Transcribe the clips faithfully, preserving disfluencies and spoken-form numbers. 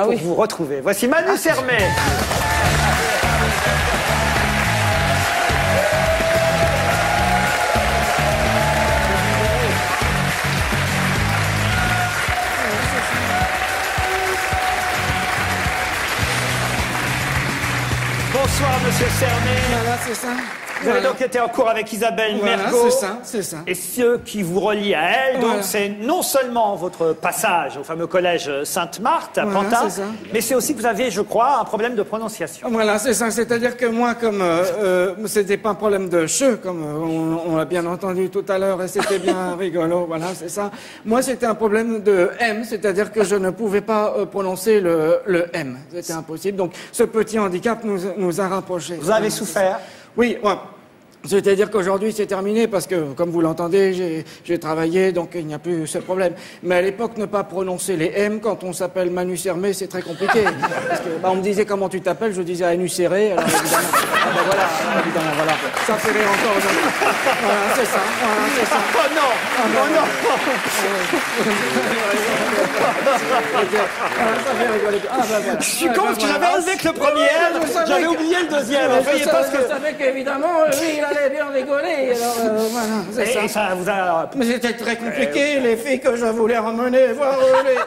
ah pour oui. vous retrouver. Voici Manu Sermet. Bonsoir, monsieur Sermet. Voilà, c'est ça. Vous voilà. avez donc été en cours avec Isabelle voilà, Mergault. C'est ça, c'est ça. Et ce qui vous relie à elle, voilà. donc c'est non seulement votre passage au fameux collège Sainte-Marthe à voilà, Pantin, mais c'est aussi que vous aviez, je crois, un problème de prononciation. Voilà, c'est ça. C'est-à-dire que moi, comme euh, euh, c'était pas un problème de che, comme euh, on, on l'a bien entendu tout à l'heure, et c'était bien rigolo. Voilà, c'est ça. Moi, c'était un problème de M, c'est-à-dire que je ne pouvais pas euh, prononcer le, le M. C'était impossible. Donc, ce petit handicap nous, nous a rapprochés. Vous avez souffert. Oui, ouais. C'est-à-dire qu'aujourd'hui c'est terminé parce que, comme vous l'entendez, j'ai travaillé, donc il n'y a plus ce problème. Mais à l'époque, ne pas prononcer les M quand on s'appelle Manu Sermet, c'est très compliqué. Parce que, bah, on me disait comment tu t'appelles, je disais Anu Serré, alors évidemment, ah, bah, voilà, évidemment, voilà. Ça fait rire encore aujourd'hui. Voilà, c'est ça, voilà, c'est ça. Oh non, ah, bah, oh non, ah, bah, bah. Je suis con parce que j'avais enlevé que le premier M, j'avais oublié le deuxième. Vous voyez pas ce que... Je savais qu'évidemment, lui, il allait bien rigoler, alors euh, voilà, c'est ça. ça vous a... Mais c'était très compliqué, euh... les filles que je voulais ramener, voir les...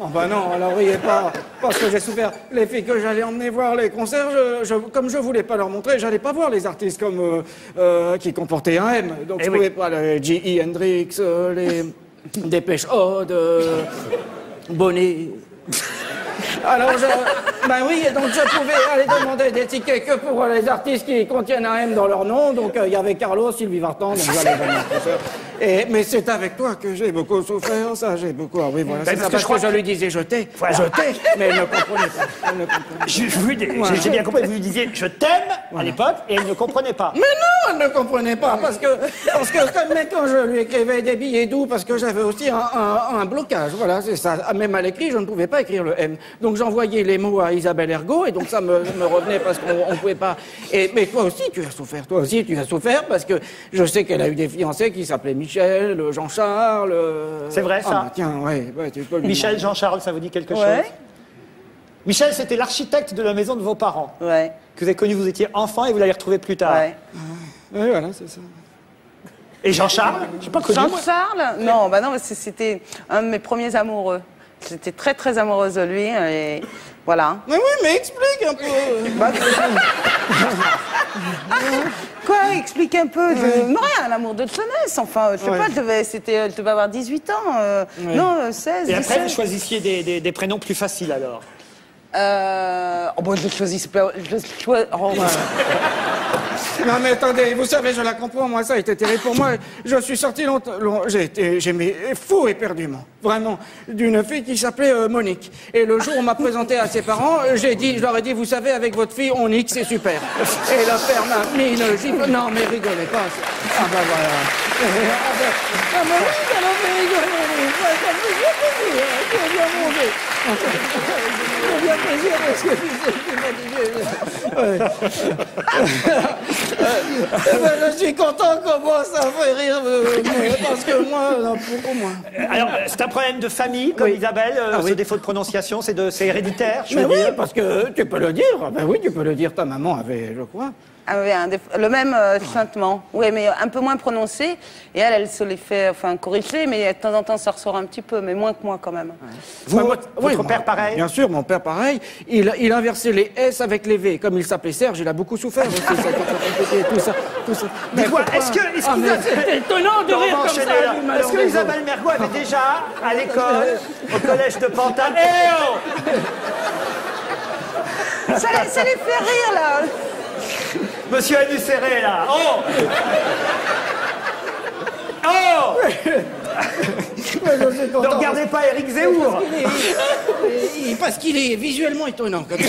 Oh bah non, alors riez pas, parce que j'ai souffert. Les filles que j'allais emmener voir les concerts, je, je, comme je voulais pas leur montrer, j'allais pas voir les artistes comme euh, euh, qui comportaient un M. Donc Et je oui. pouvais pas les Jimi Hendrix, euh, les Depeche Mode, euh, Bonnet... Alors, je, ben oui, donc je pouvais aller demander des tickets que pour les artistes qui contiennent un M dans leur nom. Donc, il euh, y avait Carlos, Sylvie Vartan, donc j'allais venir Et Mais c'est avec toi que j'ai beaucoup souffert, ça, j'ai beaucoup... Ah oui, voilà, ben parce ça, que je crois que je lui disais « je t'ai voilà. »,« je t'ai », mais elle ne comprenait pas. Elle ne comprenait pas. J'ai voilà. bien compris, vous lui disiez « je t'aime voilà. » à l'époque, et elle ne comprenait pas. Mais non, elle ne comprenait pas, parce que, parce que comme quand je lui écrivais des billets doux, parce que j'avais aussi un, un, un blocage, voilà, c'est ça. Même à l'écrit, je ne pouvais pas écrire le M. Donc j'envoyais les mots à Isabelle Mergault et donc ça me, me revenait parce qu'on ne pouvait pas. Et, mais toi aussi tu as souffert, toi aussi tu as souffert parce que je sais qu'elle a eu des fiancés qui s'appelaient Michel, Jean-Charles... C'est vrai ça ah, bah, tiens, ouais, ouais, tu peux lui Michel, Jean-Charles, ça vous dit quelque ouais. chose? Michel, c'était l'architecte de la maison de vos parents, ouais. que vous avez connu, vous étiez enfant et vous l'avez retrouvé plus tard. Ouais. Ouais, voilà, c'est ça. Et Jean-Charles? Je sais pas connu. Jean-Charles? Non, bah non, c'était un de mes premiers amoureux. J'étais très très amoureuse de lui et voilà. Mais oui, mais explique un peu. Quoi, explique un peu. Oui. Non, rien, l'amour de jeunesse, enfin, je sais oui. pas, je devais, c'était, je devais avoir dix-huit ans, euh, oui. non, seize. Et après, dix-sept. Vous choisissiez des, des, des prénoms plus faciles alors? Euh. Oh, bon, je choisis. Je choisis. Oh, voilà. Non mais attendez, vous savez, je la comprends, moi, ça a été terrible pour moi. Je suis sorti longtemps, long, j'ai été, j'aimais fou éperdument, vraiment, d'une fille qui s'appelait euh, Monique. Et le jour où on m'a présenté à ses parents, j'ai dit, je leur ai dit, vous savez, avec votre fille, on nique, c'est super. Et la père m'a mis une gifle. Non mais rigolez pas. Ah bah voilà. Ah mais oui, ça m'a fait rigoler. Ça me fait plaisir, c'est bien mangé. C'est bien plaisir parce que je suis fatigué. Ben, je suis content qu'on voit ça fait rire, euh, parce que moi, non, beaucoup moins. Alors, c'est un problème de famille, comme oui. Isabelle, euh, ah, oui. ce défaut de prononciation, c'est héréditaire, je veux dire. Oui, parce que tu peux le dire, ben oui, tu peux le dire, ta maman avait, je crois. Avait un le même euh, tintement, oui, mais un peu moins prononcé, et elle, elle se les fait, enfin, corriger, mais de temps en temps, ça ressort un petit peu, mais moins que moi, quand même. Ouais. Vous, enfin, votre, oui, votre père, moi, pareil? Bien sûr, mon père, pareil, il, il inversait les S avec les V, comme il s'appelait Serge, il a beaucoup souffert aussi, ça. Tout ça, tout ça. Mais quoi, est-ce que... Est-ce ah, c'est étonnant de rire comme ça. Est-ce que Isabelle Mergault avait déjà, à l'école, au collège de Pantin... Eh oh, ça, ça les fait rire, là. Monsieur Manu Sermet, là. Oh. Oh. Ne regardez pas Eric Zemmour. Parce qu'il est, qu est visuellement étonnant quand même.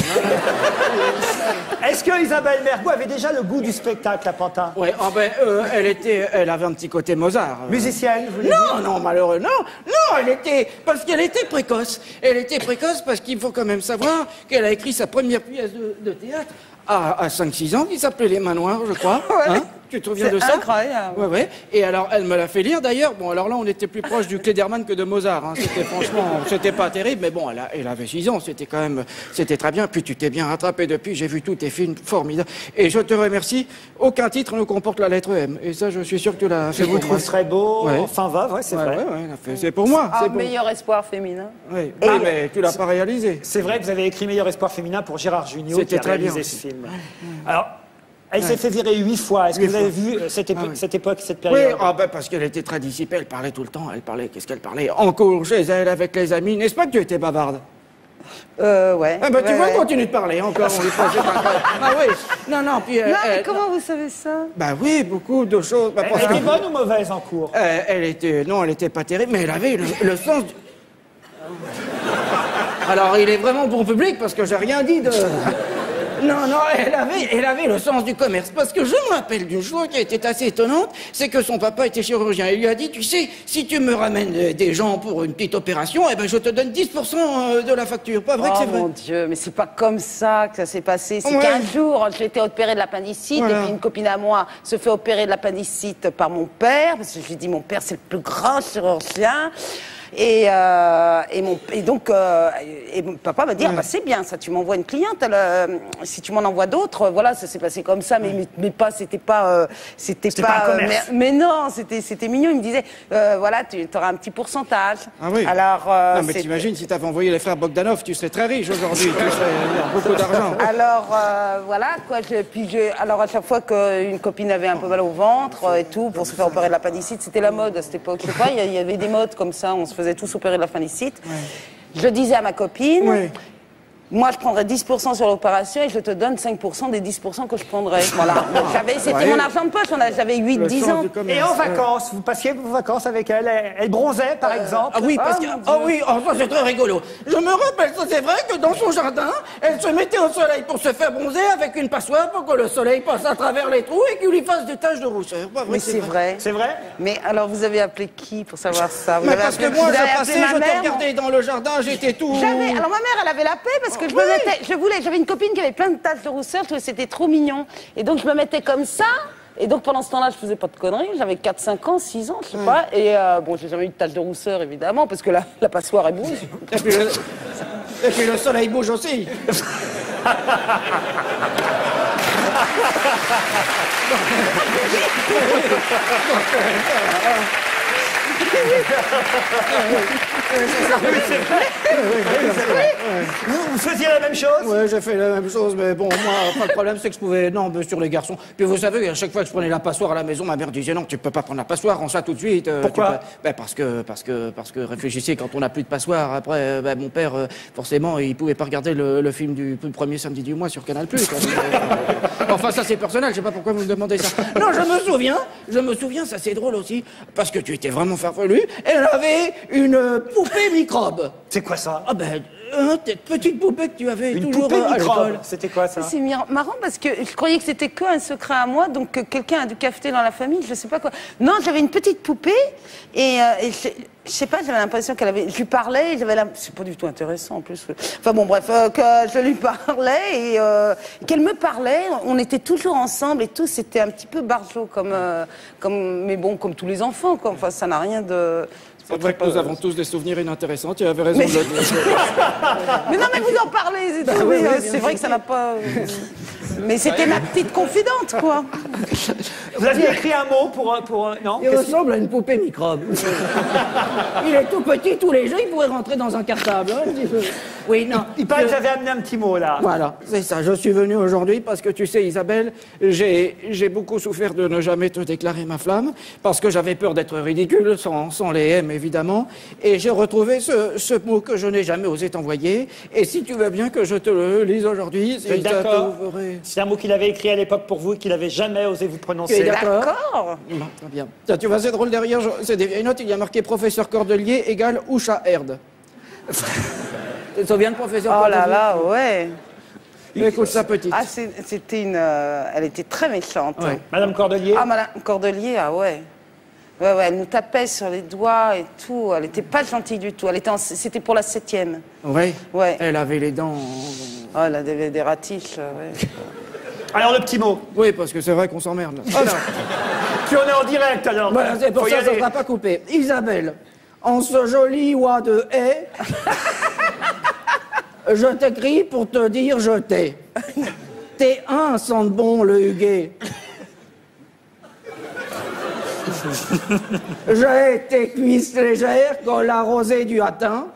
Est-ce que Isabelle Mergault avait déjà le goût du spectacle à Pantin? Oui, oh ben, euh, elle, était, elle avait un petit côté Mozart. Euh. Musicienne, vous voulez dire? Non, non, malheureux, non. Non, elle était... Parce qu'elle était précoce. Elle était précoce parce qu'il faut quand même savoir qu'elle a écrit sa première pièce de, de théâtre à, à cinq six ans, qui s'appelait Les Mains Noires, je crois. Ouais. Hein? tu te reviens de ça. C'est incroyable. Ouais, ouais. Et alors, elle me l'a fait lire d'ailleurs. Bon, alors là, on était plus proche du Cléderman que de Mozart. Hein. C'était franchement, c'était pas terrible, mais bon, elle, a, elle avait six ans. C'était quand même, c'était très bien. Puis tu t'es bien rattrapé depuis. J'ai vu tous tes films formidables. Et je te remercie. Aucun titre ne comporte la lettre M. Et ça, je suis sûr que tu l'as fait. Je vous trouve très beau. Ouais. Enfin, va, ouais, c'est ouais, vrai. Ouais, ouais, c'est pour moi. Ah, pour... meilleur espoir féminin. Ouais. Ah, mais tu l'as pas réalisé. C'est vrai que vous avez écrit Meilleur espoir féminin pour Gérard Jugnot. C'était très bien. Ce film. Alors. Elle s'est ouais. fait virer huit fois. Est-ce que vous avez vu cette, épo ah, oui. cette époque, cette période? Oui, ah ben parce qu'elle était très dissipée, elle parlait tout le temps. Elle parlait, qu'est-ce qu'elle parlait? En cours, chez elle, avec les amis. N'est-ce pas que tu étais bavarde? Euh, ouais. Ah ben ouais, tu vois, ouais, continue de parler encore. On lui faisait pas... Ah oui. Non, non, puis... Euh, non, mais euh, comment non. vous savez ça? Ben oui, beaucoup de choses. Ben, elle était que... bonne ou mauvaise en cours? euh, Elle était... Non, elle était pas terrible, mais elle avait le, le sens... Du... Alors, il est vraiment bon public, parce que j'ai rien dit de... Non, non, elle avait, elle avait le sens du commerce. Parce que je me rappelle d'une chose qui était assez étonnante, c'est que son papa était chirurgien. Il lui a dit, tu sais, si tu me ramènes des gens pour une petite opération, eh ben je te donne dix pour cent de la facture. Pas vrai oh que c'est vrai? Oh mon Dieu, mais c'est pas comme ça que ça s'est passé. C'est ouais. qu'un jour, j'ai été opérée de l'appendicite, voilà. et puis une copine à moi se fait opérer de l'appendicite par mon père, parce que je lui dis, mon père, c'est le plus grand chirurgien. Et, euh, et, mon, et donc, euh, et mon papa m'a dit, ouais. ah bah c'est bien ça, tu m'envoies une cliente, elle, euh, si tu m'en envoies d'autres, voilà, ça s'est passé comme ça, mais, ouais. mais, mais pas, c'était pas, euh, c'était pas, pas euh, mais, mais non, c'était, c'était mignon, il me disait, euh, voilà, tu auras un petit pourcentage. Ah oui. Alors, euh, non, mais t'imagines, si t'avais envoyé les frères Bogdanov, tu serais très riche aujourd'hui, tu serais beaucoup d'argent. Alors, euh, voilà, quoi, je, puis je, alors à chaque fois qu'une copine avait un peu mal au ventre et tout, pour se faire opérer de l'appendicite, c'était la mode à cette époque, je sais pas, il y, y avait des modes comme ça, on se faisait Vous êtes tous opérés de l'appendicite. Ouais. Je disais à ma copine, ouais. moi je prendrais dix pour cent sur l'opération et je te donne cinq pour cent des dix pour cent que je prendrais. Voilà. C'était ouais. mon argent de poche, j'avais huit dix ans. Et en vacances, vous passiez vos vacances avec elle, elle bronzait par euh, exemple? Ah oui, parce oh, que, oh oui, oh, ça c'est très rigolo. Je me rappelle, c'est vrai que dans son jardin, elle se mettait au soleil pour se faire bronzer avec une passoire pour que le soleil passe à travers les trous et qu'il lui fasse des taches de rousseur. Bah, oui, c'est vrai. C'est vrai. Mais alors vous avez appelé qui pour savoir ça? Vous Mais avez Parce que moi je passais, je te regardais dans le jardin, j'étais tout... Jamais. Alors ma mère, elle avait la paix parce Parce que je oui. me mettais, je voulais, j'avais une copine qui avait plein de taches de rousseur, je trouvais que c'était trop mignon. Et donc je me mettais comme ça, et donc pendant ce temps-là, je faisais pas de conneries, j'avais quatre cinq ans, six ans, je sais mmh. pas. Et euh, bon, j'ai jamais eu de taches de rousseur, évidemment, parce que la, la passoire, elle bouge. Et puis le, et puis le soleil bouge aussi. Vous faisiez la même chose? Oui, j'ai fait la même chose, mais bon, moi, enfin, le problème, c'est que je pouvais... Non, mais sur les garçons. Puis vous savez, à chaque fois que je prenais la passoire à la maison, ma mère disait, non, tu peux pas prendre la passoire, rends ça tout de suite. Euh, Pourquoi peux... ben, parce que, parce que, parce que, réfléchissez, quand on n'a plus de passoire, après, ben, mon père, euh, forcément, il pouvait pas regarder le, le film du le premier samedi du mois sur Canal Plus. Euh, enfin, ça, c'est personnel, je sais pas pourquoi vous me demandez ça. Non, je me souviens, je me souviens, ça, c'est drôle aussi, parce que tu étais vraiment farfelu. Elle avait une poupée microbe. C'est quoi ça? Ah ben, euh, petite poupée que tu avais une toujours poupée euh, microbe. C'était quoi ça? C'est marrant parce que je croyais que c'était qu'un secret à moi, donc quelqu'un a dû cafeter dans la famille, je sais pas quoi. Non, j'avais une petite poupée et, euh, et je, je sais pas, j'avais l'impression qu'elle avait... Je lui parlais, j'avais la... C'est pas du tout intéressant en plus. Enfin bon, bref, euh, que je lui parlais et euh, qu'elle me parlait, on était toujours ensemble et tout, c'était un petit peu barjot comme, euh, comme... Mais bon, comme tous les enfants, quoi. Enfin, ça n'a rien de... C'est vrai que nous avons tous des souvenirs inintéressants, tu avais raison mais... de le dire. Mais non, mais vous en parlez, c'est bah oui, oui, oui, vrai que ça n'a pas... Mais c'était ma petite confidente, quoi. Vous aviez écrit un mot pour... pour non, il ressemble à une poupée microbe. Il est tout petit, tous les jeux, il pourrait rentrer dans un cartable. Hein, un petit peu. Oui, non. Il, il paraît que j'avais amené un petit mot, là. Voilà, c'est ça. Je suis venu aujourd'hui parce que, tu sais, Isabelle, j'ai beaucoup souffert de ne jamais te déclarer ma flamme, parce que j'avais peur d'être ridicule, sans, sans les M, évidemment. Et j'ai retrouvé ce, ce mot que je n'ai jamais osé t'envoyer. Et si tu veux bien que je te le lise aujourd'hui... Si d'accord. C'est un mot qu'il avait écrit à l'époque pour vous et qu'il n'avait jamais osé vous prononcer. D'accord. Très bien. Tiens, tu vois, c'est drôle derrière. C'est des vieilles notes. Il y a marqué professeur Cordelier égale Oucha Herde. Tu te souviens de professeur Cordelier? Oh là là, ouais. Mais écoute ça, petite. Ah, c'était une. Euh, elle était très méchante. Ouais. Hein. Madame Cordelier. Ah, Madame Cordelier, ah ouais. Ouais, ouais, elle nous tapait sur les doigts et tout. Elle n'était pas gentille du tout. Elle était, en... c'était pour la septième. Oui. Ouais. Elle avait les dents. Oh, elle avait des ratiches. Ouais. Alors, le petit mot. Oui, parce que c'est vrai qu'on s'emmerde. Oh non. Puis on est en direct, alors. Voilà, c'est pour ça que ça ne sera pas coupé. Isabelle, en ce joli oie de haie, je t'écris pour te dire je t'ai. T'es un sans bon, le huguet. J'ai tes cuisses légères comme la rosée du hatin.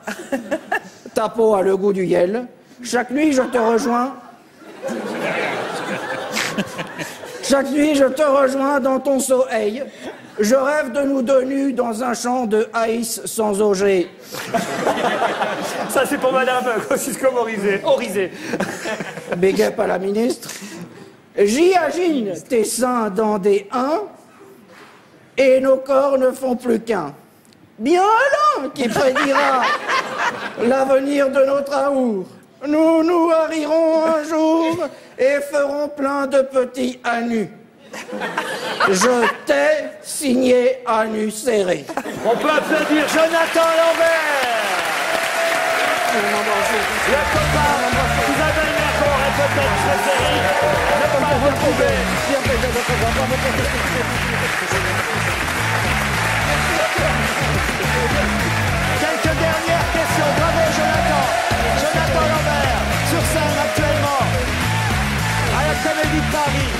Ta peau a le goût du yel. Chaque nuit, je te rejoins. Chaque nuit, je te rejoins dans ton sommeil. Je rêve de nous deux nus dans un champ de haïs sans auger. Ça, c'est pour madame Francisco Morizet. Orizet. Big up à la ministre. J'imagine tes seins dans des uns et nos corps ne font plus qu'un. Bien l'un qui prédira l'avenir de notre amour. Nous nous harrirons un jour et ferons plein de petits anus. Je t'ai signé anus serré. On peut applaudir Jonathan Lambert. Le copain Isabelle Mergault est peut-être préférée. Ne pas le retrouver. Quelques dernières questions. Bravo Jonathan. Jonathan Lambert, sur scène actuellement, à la Comédie de Paris.